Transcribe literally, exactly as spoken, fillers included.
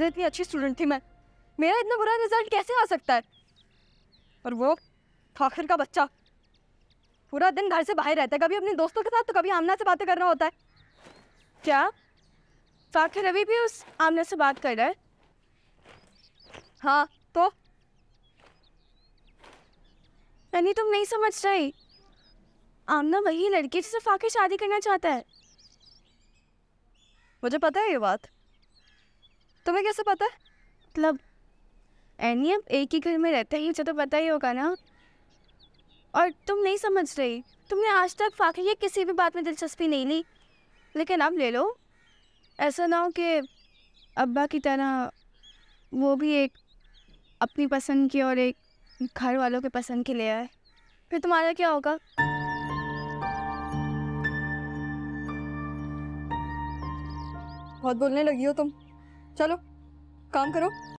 अरे इतनी अच्छी स्टूडेंट थी मैं, मेरा इतना बुरा रिजल्ट कैसे आ सकता है। और वो आखिर का बच्चा पूरा दिन घर से बाहर रहता है, कभी अपने दोस्तों के साथ तो कभी आमना से बातें कर रहा होता है। क्या साथी रवि भी उस आमना से बात कर रहा है? हाँ तो यानी तुम नहीं समझ रही, आमना वही लड़की जिससे फाके शादी करना चाहता है। मुझे पता है ये बात, तुम्हें कैसे पता है? मतलब यानी अब एक ही घर में रहते हैं, मुझे तो पता ही होगा ना। और तुम नहीं समझ रही, तुमने आज तक फाके ये किसी भी बात में दिलचस्पी नहीं ली, लेकिन अब ले लो। ऐसा ना हो कि अब्बा की तरह वो भी एक अपनी पसंद की और एक घर वालों के पसंद की ले आए, फिर तुम्हारा क्या होगा। बहुत बोलने लगी हो तुम, चलो काम करो।